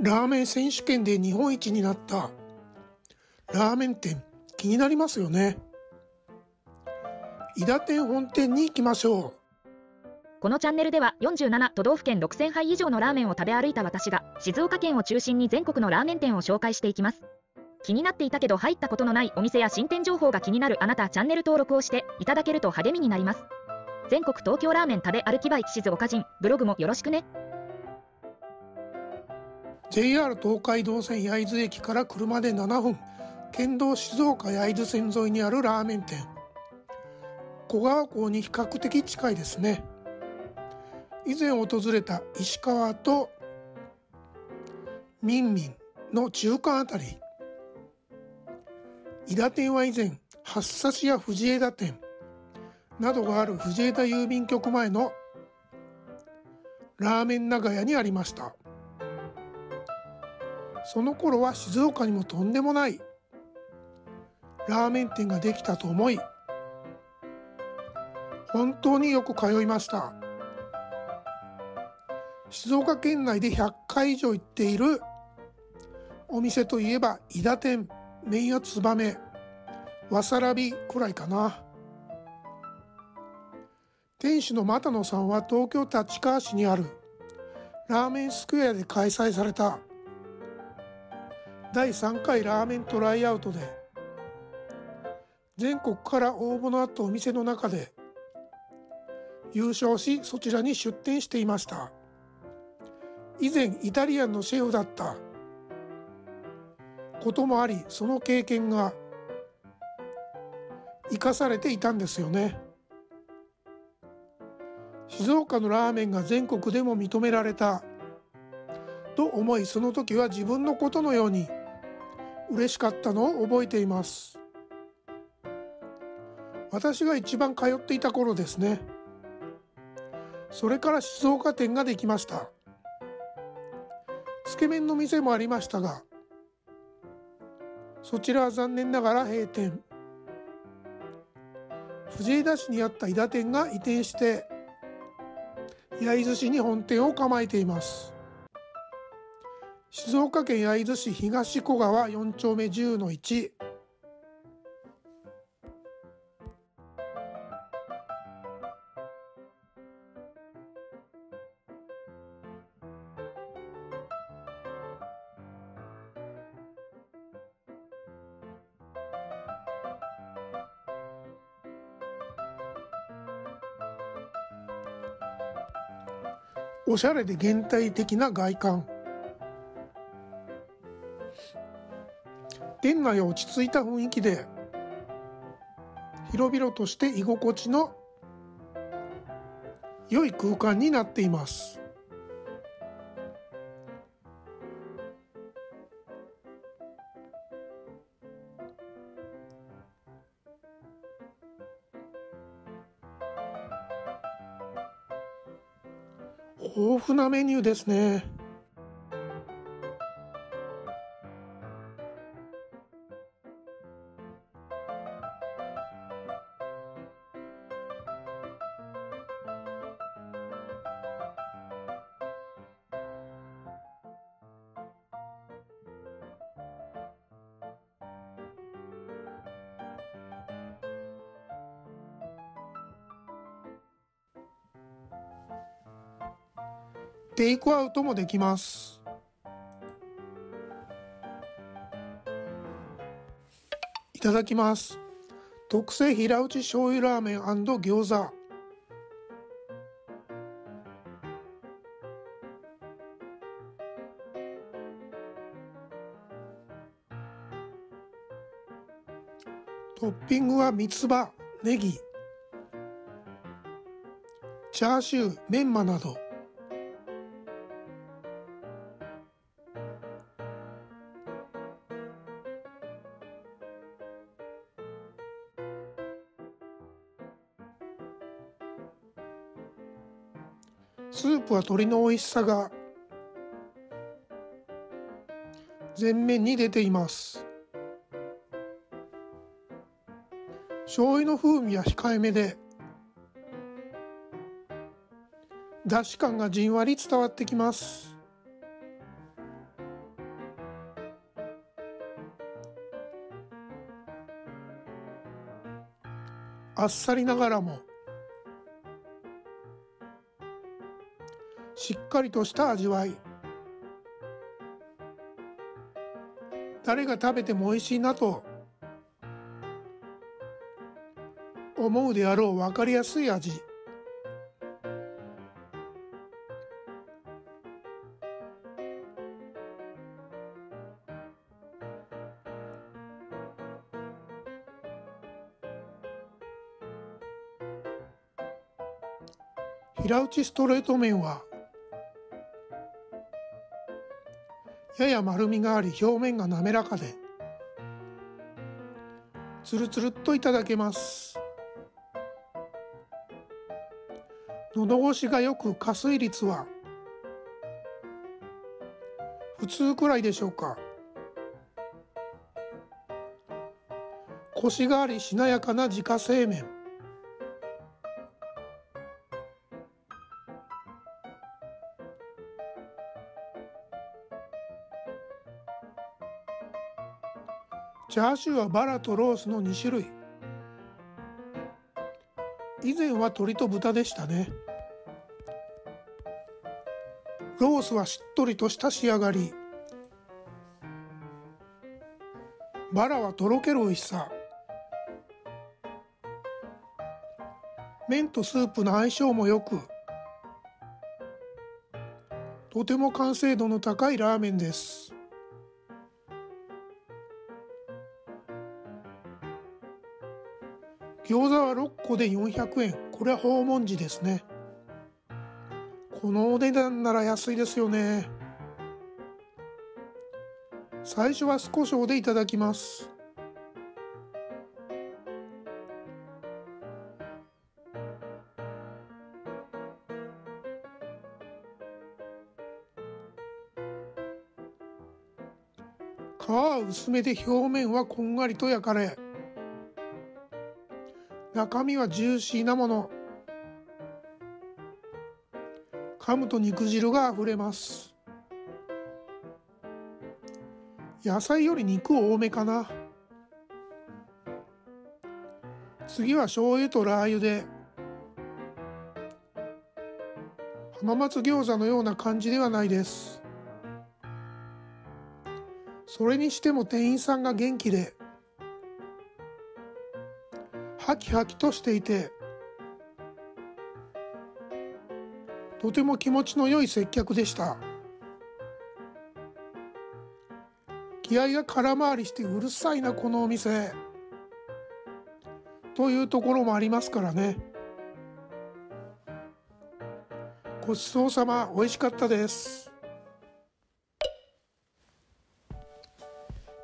ラーメン選手権で日本一になったラーメン店、気になりますよね。伊田店本店に行きましょう。このチャンネルでは47都道府県6000杯以上のラーメンを食べ歩いた私が、静岡県を中心に全国のラーメン店を紹介していきます。気になっていたけど入ったことのないお店や新店情報が気になるあなた、チャンネル登録をしていただけると励みになります。全国東京ラーメン食べ歩きバイ静岡人ブログもよろしくね。JR 東海道線焼津駅から車で7分、県道静岡焼津線沿いにあるラーメン店。小川港に比較的近いですね。以前訪れた石川とみんみんの中間あたり。伊田店は以前、八刺や藤枝店などがある藤枝郵便局前のラーメン長屋にありました。その頃は静岡にもとんでもないラーメン店ができたと思い、本当によく通いました。静岡県内で100回以上行っているお店といえば、伊田店、麺屋つばめ、わさらびくらいかな。店主の又野さんは東京立川市にあるラーメンスクエアで開催された第3回ラーメントライアウトで、全国から応募のあったお店の中で優勝し、そちらに出店していました。以前イタリアンのシェフだったこともあり、その経験が生かされていたんですよね。静岡のラーメンが全国でも認められたと思い、その時は自分のことのように嬉しかったのを覚えています。私が一番通っていた頃ですね。それから静岡店ができました。つけ麺の店もありましたが、そちらは残念ながら閉店。藤枝市にあった伊田店が移転して焼津市に本店を構えています。静岡県焼津市東小川4丁目 10-1、 おしゃれで現代的な外観、店内は落ち着いた雰囲気で、広々として居心地の良い空間になっています。豊富なメニューですね。テイクアウトもできます。いただきます。特製平打ち醤油ラーメン&餃子。トッピングは三つ葉、ネギ、チャーシュー、メンマなど。スープは鶏の美味しさが前面に出ています。醤油の風味は控えめで、出汁感がじんわり伝わってきます。あっさりながらもしっかりとした味わい、誰が食べても美味しいなと思うであろう分かりやすい味、平打ちストレート麺はやや丸みがあり、表面が滑らかでつるつるっといただけます。喉越しがよく、加水率は普通くらいでしょうか。コシがありしなやかな自家製麺、チャーシューはバラとロースの2種類。以前は鶏と豚でしたね。ロースはしっとりとした仕上がり。バラはとろける美味しさ。麺とスープの相性も良く、とても完成度の高いラーメンです。餃子は6個で400円。これは訪問時ですね。このお値段なら安いですよね。最初は酢胡椒でいただきます。皮は薄めで表面はこんがりと焼かれ、中身はジューシーなもの。噛むと肉汁があふれます。野菜より肉多めかな。次は醤油とラー油で、浜松餃子のような感じではないです。それにしても店員さんが元気で、ハキハキとしていて、とても気持ちの良い接客でした。気合が空回りしてうるさいなこのお店というところもありますからね。ごちそうさま、美味しかったです。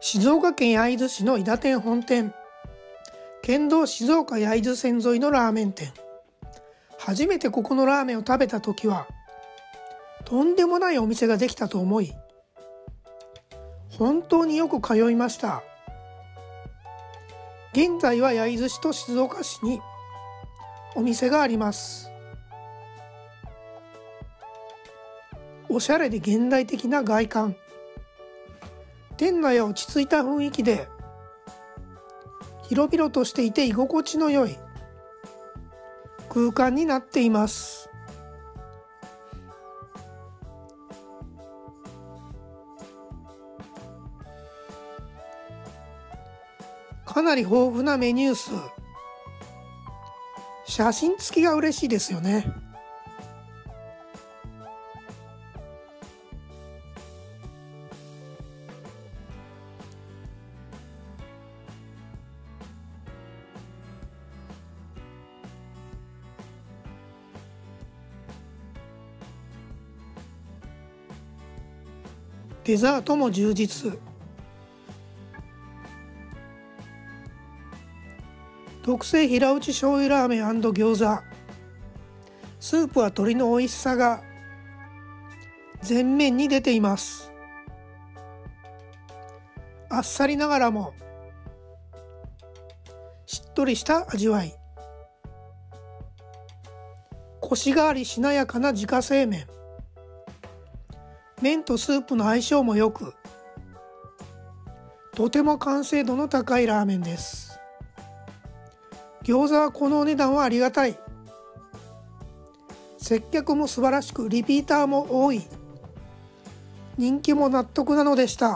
静岡県焼津市の伊田店本店。県道静岡焼津線沿いのラーメン店。初めてここのラーメンを食べた時は、とんでもないお店ができたと思い、本当によく通いました。現在は焼津市と静岡市にお店があります。おしゃれで現代的な外観。店内は落ち着いた雰囲気で、広々としていて居心地の良い空間になっています。かなり豊富なメニュー数。写真付きが嬉しいですよね。デザートも充実。特製平打ち醤油ラーメン&餃子。スープは鶏の美味しさが前面に出ています。あっさりながらもしっとりした味わい。コシがありしなやかな自家製麺。麺とスープの相性も良く、とても完成度の高いラーメンです。餃子はこのお値段はありがたい。接客も素晴らしく、リピーターも多い。人気も納得なのでした。